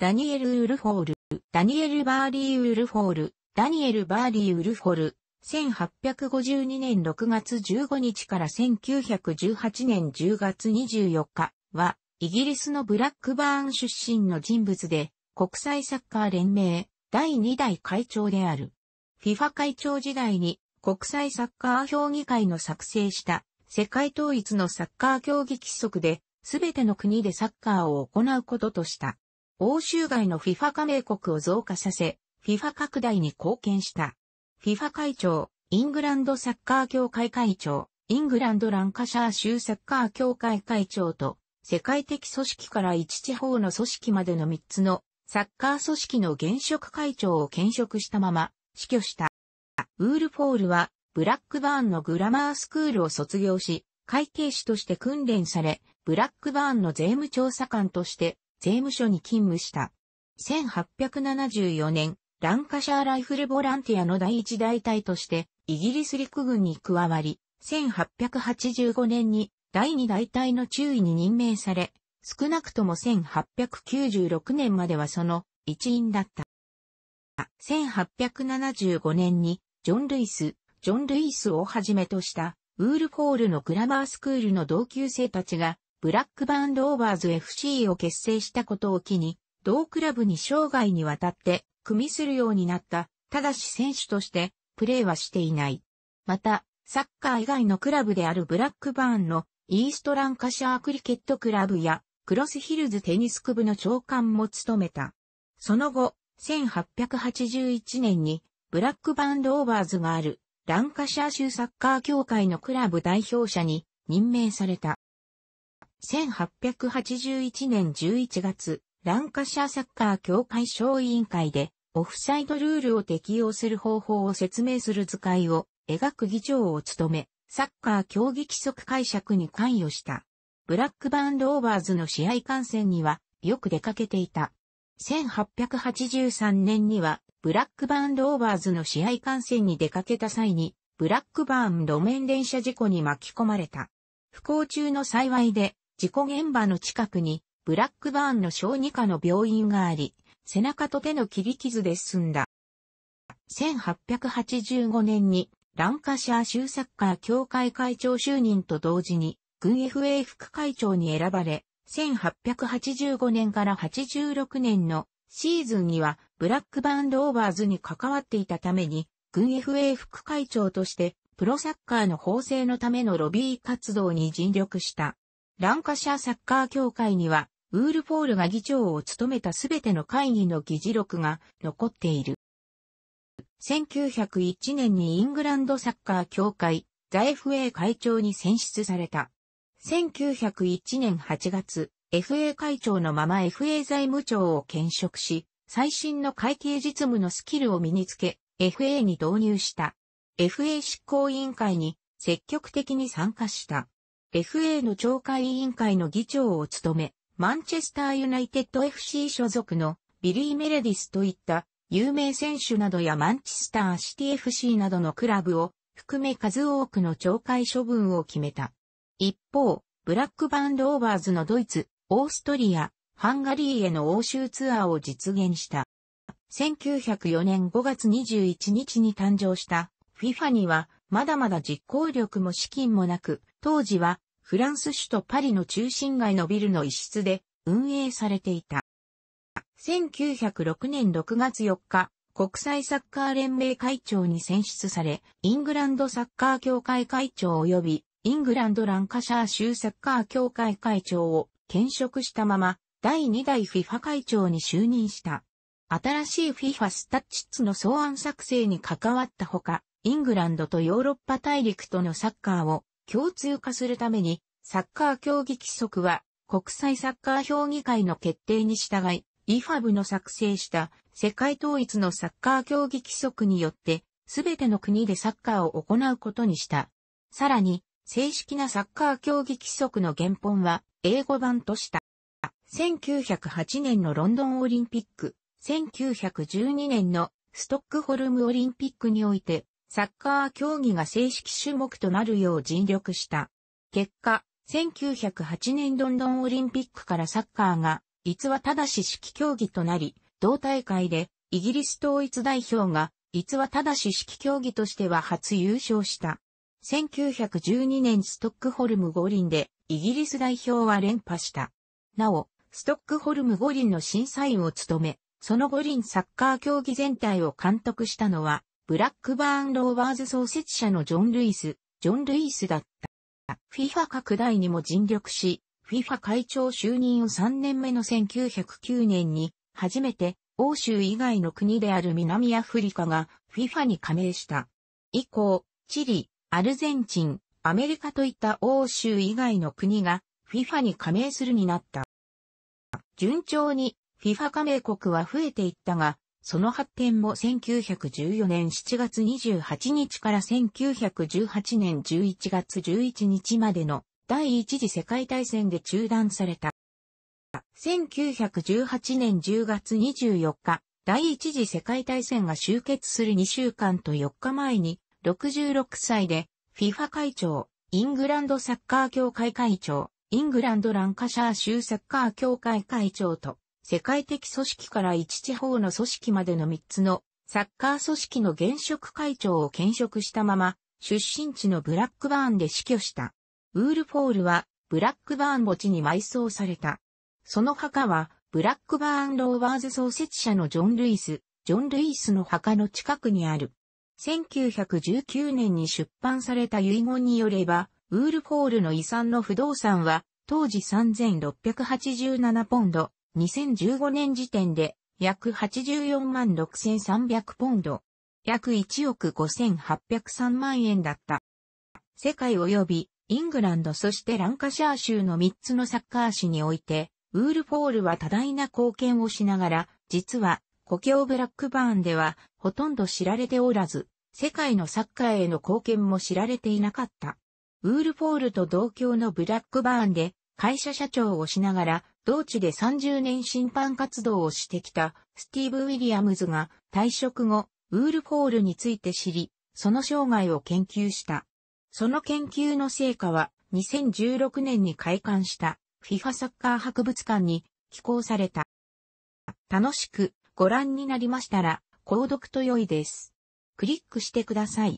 ダニエル・ウルフォール、ダニエル・バーリー・ウルフォール、ダニエル・バーリー・ウルフォール、1852年6月15日から1918年10月24日は、イギリスのブラックバーン出身の人物で、国際サッカー連盟、第2代会長である。FIFA 会長時代に、国際サッカー評議会の作成した、世界統一のサッカー競技規則で、すべての国でサッカーを行うこととした。欧州外の FIFA 加盟国を増加させ、FIFA 拡大に貢献した。FIFA 会長、イングランドサッカー協会会長、イングランドランカシャー州サッカー協会会長と、世界的組織から一地方の組織までの3つのサッカー組織の現職会長を兼職したまま死去した。ウールフォールはブラックバーンのグラマースクールを卒業し、会計士として訓練され、ブラックバーンの税務調査官として税務署に勤務した。1874年、ランカシャーライフルボランティアの第一大隊としてイギリス陸軍に加わり、1885年に第2大隊の中尉に任命され、少なくとも1896年まではその一員だった。1875年にジョン・ルイスをはじめとしたウールフォールのグラマースクールの同級生たちがブラックバーンローバーズ FC を結成したことを機に、同クラブに生涯にわたって組するようになった、ただし選手としてプレーはしていない。また、サッカー以外のクラブであるブラックバーンのイーストランカシャークリケットクラブやクロスヒルズテニスク部の長官も務めた。その後、1881年にブラックバーンローバーズがあるランカシャー州サッカー協会のクラブ代表者に任命された。1881年11月、ランカシャーサッカー協会小委員会でオフサイドルールを適用する方法を説明する図解を描く議長を務め、サッカー競技規則解釈に関与した。ブラックバーンローバーズの試合観戦にはよく出かけていた。1883年には、ブラックバーンローバーズの試合観戦に出かけた際に、ブラックバーン路面電車事故に巻き込まれた。不幸中の幸いで、事故現場の近くに、ブラックバーンの小児科の病院があり、背中と手の切り傷で済んだ。1885年に、ランカシャー州サッカー協会会長就任と同時に、軍 FA 副会長に選ばれ、1885年から86年のシーズンには、ブラックバーンローバーズに関わっていたために、軍 FA 副会長として、プロサッカーの法制のためのロビー活動に尽力した。ランカシャーサッカー協会には、ウールフォールが議長を務めたすべての会議の議事録が残っている。1901年にイングランドサッカー協会、ザ FA 会長に選出された。1901年8月、FA 会長のまま FA 財務長を兼職し、最新の会計実務のスキルを身につけ、FA に導入した。FA 執行委員会に積極的に参加した。FA の懲戒委員会の議長を務め、マンチェスターユナイテッド FC 所属のビリー・メレディスといった、有名選手などやマンチェスターシティ FC などのクラブを含め数多くの懲戒処分を決めた。一方、ブラックバーンローバーズのドイツ、オーストリア、ハンガリーへの欧州ツアーを実現した。1904年5月21日に誕生した FIFA にはまだまだ実行力も資金もなく、当時はフランス首都パリの中心街のビルの一室で運営されていた。1906年6月4日、国際サッカー連盟会長に選出され、イングランドサッカー協会会長及び、イングランドランカシャー州サッカー協会会長を兼職したまま、第2代 FIFA 会長に就任した。新しい FIFA スタッチツの草案作成に関わったほか、イングランドとヨーロッパ大陸とのサッカーを共通化するために、サッカー競技規則は国際サッカー評議会の決定に従い、IFAB の作成した世界統一のサッカー競技規則によって、すべての国でサッカーを行うことにした。さらに、正式なサッカー競技規則の原本は英語版とした。1908年のロンドンオリンピック、1912年のストックホルムオリンピックにおいて、サッカー競技が正式種目となるよう尽力した。結果、1908年ロンドンオリンピックからサッカーが、逸話正式競技となり、同大会でイギリス統一代表が逸話正式競技としては初優勝した。1912年ストックホルム五輪でイギリス代表は連覇した。なお、ストックホルム五輪の審査員を務め、その五輪サッカー競技全体を監督したのは、ブラックバーン・ローバーズ創設者のジョン・ルイスだった。FIFA 拡大にも尽力し、FIFA 会長就任を3年目の1909年に、初めて欧州以外の国である南アフリカが FIFA に加盟した。以降、チリ、アルゼンチン、アメリカといった欧州以外の国が FIFA に加盟するになった。順調に FIFA 加盟国は増えていったが、その発展も1914年7月28日から1918年11月11日までの第一次世界大戦で中断された。1918年10月24日、第一次世界大戦が終結する2週間と4日前に、66歳で FIFA 会長、イングランドサッカー協会会長、イングランドランカシャー州サッカー協会会長と、世界的組織から一地方の組織までの3つのサッカー組織の現職会長を兼職したまま出身地のブラックバーンで死去した。ウールフォールはブラックバーン墓地に埋葬された。その墓はブラックバーン・ローバーズ創設者のジョン・ルイスの墓の近くにある。1919年に出版された遺言によれば、ウールフォールの遺産の不動産は当時3687ポンド。2015年時点で約84万6300ポンド、約1億5803万円だった。世界及びイングランドそしてランカシャー州の3つのサッカー市において、ウールフォールは多大な貢献をしながら、実は故郷ブラックバーンではほとんど知られておらず、世界のサッカーへの貢献も知られていなかった。ウールフォールと同郷のブラックバーンで会社社長をしながら、同地で30年審判活動をしてきたスティーブ・ウィリアムズが退職後、ウールフォールについて知り、その生涯を研究した。その研究の成果は2016年に開館した FIFA サッカー博物館に寄稿された。楽しくご覧になりましたら、購読と良いです。クリックしてください。